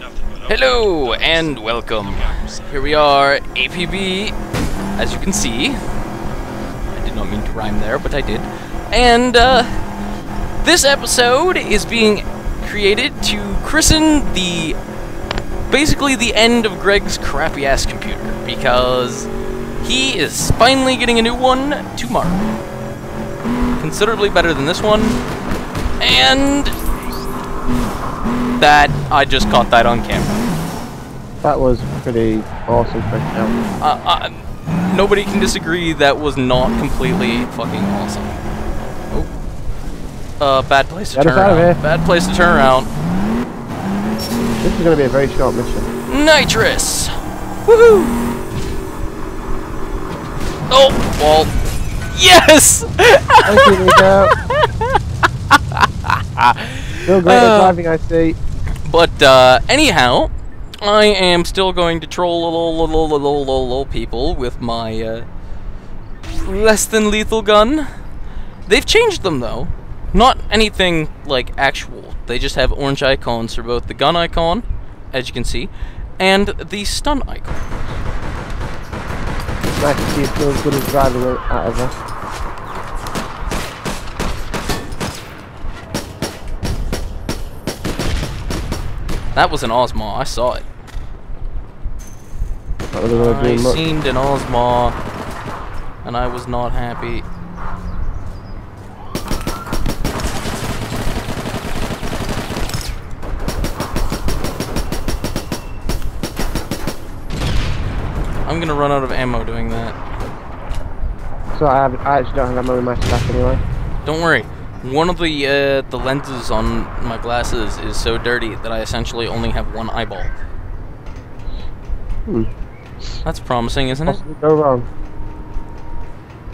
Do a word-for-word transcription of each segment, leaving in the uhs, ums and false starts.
Hello and welcome. Here we are, A P B, as you can see. I did not mean to rhyme there, but I did. And uh, this episode is being created to christen the basically the end of Greg's crappy ass computer, because he is finally getting a new one tomorrow. Considerably better than this one. And that, I just caught that on camera. That was pretty awesome. Uh, uh, nobody can disagree that was not completely fucking awesome. Oh. Uh, bad place to turn around. Bad place to turn around. This is gonna be a very short mission. Nitrous! Woohoo! Oh, Walt. Yes! Thank you, Nita. Still great at driving, I see. But, uh, anyhow, I am still going to troll little, little, little, little, little people with my, uh, less than lethal gun. They've changed them, though. Not anything, like, actual. They just have orange icons for both the gun icon, as you can see, and the stun icon. It's nice to see if you're as good as a driver out of us. That was an Osmaw, I saw it. I seen an Osmaw, and I was not happy. I'm gonna run out of ammo doing that. So I, have, I actually don't have ammo in my stack anyway. Don't worry. One of the uh, the lenses on my glasses is so dirty that I essentially only have one eyeball. Hmm. That's promising, isn't it? Go wrong.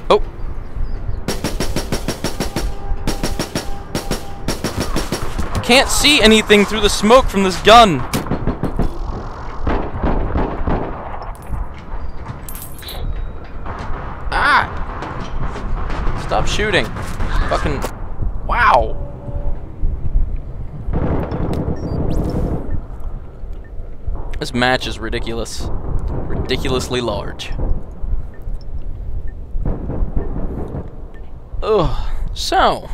Oh. Can't see anything through the smoke from this gun. Ah! Stop shooting. Fucking. Wow! This match is ridiculous. Ridiculously large. Ugh. So,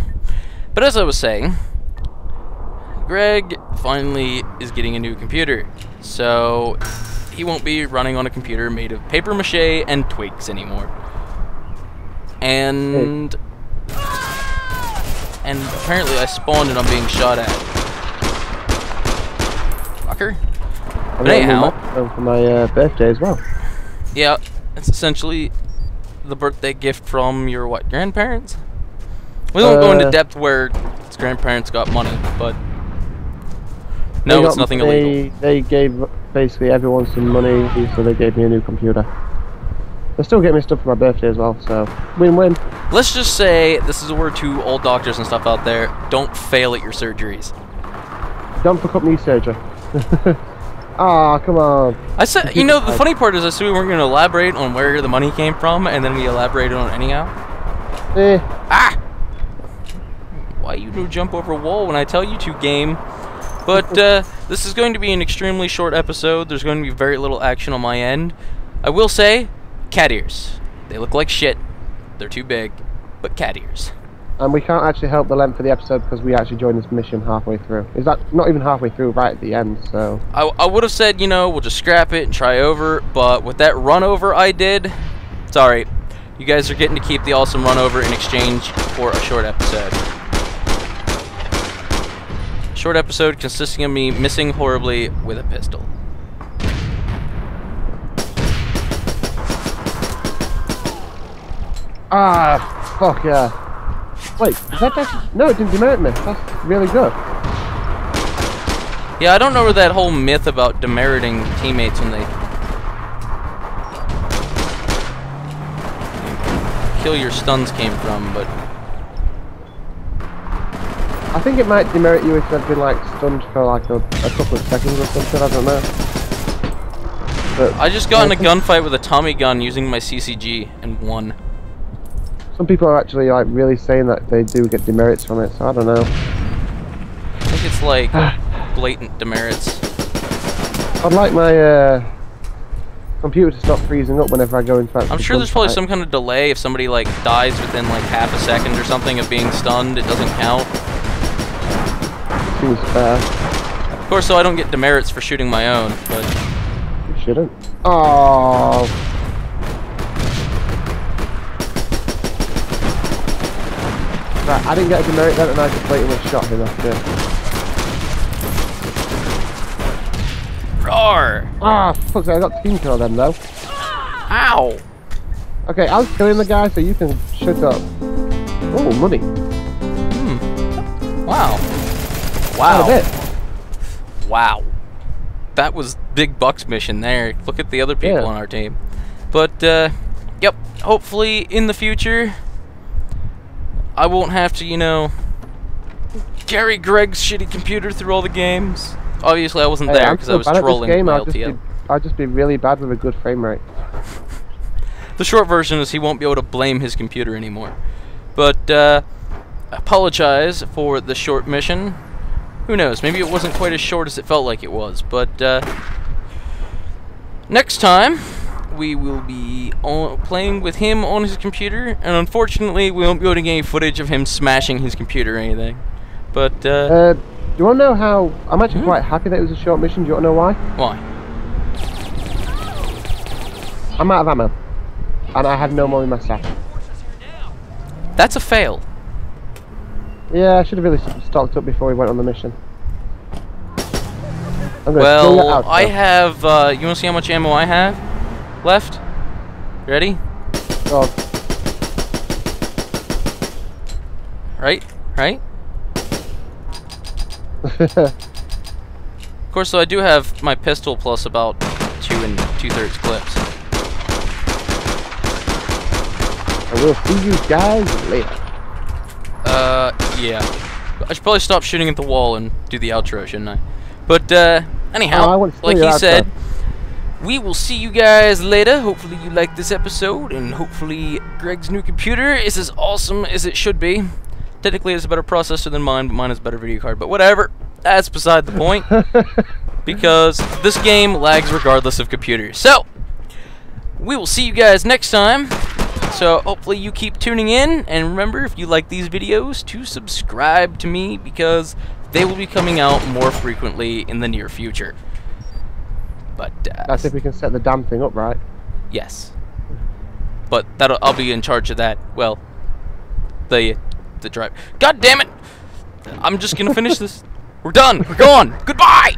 but as I was saying, Greg finally is getting a new computer. So, he won't be running on a computer made of paper mache and twigs anymore. And... Hey. And apparently I spawned and I'm being shot at. Fucker. But anyhow, for my uh, birthday as well. Yeah, it's essentially the birthday gift from your what? Grandparents? We don't uh, go into depth where its grandparents got money, but no, it's nothing they, illegal. They gave basically everyone some money, so they gave me a new computer. They still get me stuff for my birthday as well, so win-win. Let's just say, this is a word to old doctors and stuff out there, don't fail at your surgeries. Don't fuck up knee surgery. Aw, oh, come on. I said, you know, the funny part is I said we weren't going to elaborate on where the money came from, and then we elaborated on it anyhow. Eh. Ah! Why you do jump over a wall when I tell you to, game? But uh, this is going to be an extremely short episode. There's going to be very little action on my end. I will say... cat ears. They look like shit. They're too big, but cat ears. And we can't actually help the length of the episode because we actually joined this mission halfway through. Is that not even halfway through, right at the end, so... I, I would have said, you know, we'll just scrap it and try over, but with that run over I did, sorry. You guys are getting to keep the awesome run over in exchange for a short episode. Short episode consisting of me missing horribly with a pistol. Ah, fuck yeah. Wait, is that actually... No, it didn't demerit me. That's really good. Yeah, I don't know where that whole myth about demeriting teammates when they... kill your stuns came from, but... I think it might demerit you if they've been, like, stunned for, like, a, a couple of seconds or something, I don't know. But I just got in a gunfight with a Tommy gun using my C C G and won. Some people are actually like really saying that they do get demerits from it, so I don't know. I think it's like blatant demerits. I'd like my uh, computer to stop freezing up whenever I go into that. I'm sure there's probably some kind of delay if somebody like dies within like half a second or something of being stunned. It doesn't count. Seems fair. Of course, so I don't get demerits for shooting my own, but you shouldn't. Oh. Right, I didn't get a demerit then, and I just later would shot him after. Roar! Ah, oh, fuck, I got team kill then, though. Ow! Okay, I was killing the guy, so you can shut up. Oh, money. Hmm. Wow. Wow. That was it. Wow. That was big bucks mission there. Look at the other people yeah. on our team. But, uh, yep, hopefully in the future, I won't have to, you know, carry Greg's shitty computer through all the games. Obviously I wasn't there because hey, I was trolling game, my I'll L T L. Just be, I'll just be really bad with a good frame rate. The short version is he won't be able to blame his computer anymore. But, uh, apologize for the short mission. Who knows, maybe it wasn't quite as short as it felt like it was. But, uh, next time we will be on, playing with him on his computer. And unfortunately we won't be able to get any footage of him smashing his computer or anything. But, uh... uh do you want to know how... I'm actually quite happy that it was a short mission. Do you want to know why? Why? I'm out of ammo. And I have no more in my sack. That's a fail. Yeah, I should have really stocked up before we went on the mission. I'm well, that out, I have... Uh, you want to see how much ammo I have left? Ready? Go on. Right? Right? Of course, so I do have my pistol plus about two and two-thirds clips. I will see you guys later. Uh, yeah. I should probably stop shooting at the wall and do the outro, shouldn't I? But, uh, anyhow, oh, I want to like he said, we will see you guys later. Hopefully you liked this episode, and hopefully Greg's new computer is as awesome as it should be. Technically, it's a better processor than mine, but mine is a better video card. But whatever, that's beside the point. Because this game lags regardless of computers. So, we will see you guys next time. So, hopefully you keep tuning in. And remember, if you like these videos, to subscribe to me. Because they will be coming out more frequently in the near future. But uh, that's if we can set the damn thing up, right? Yes. But that'll, I'll be in charge of that. Well, the... the drive. God damn it! I'm just gonna finish this. We're done. We're gone. Goodbye.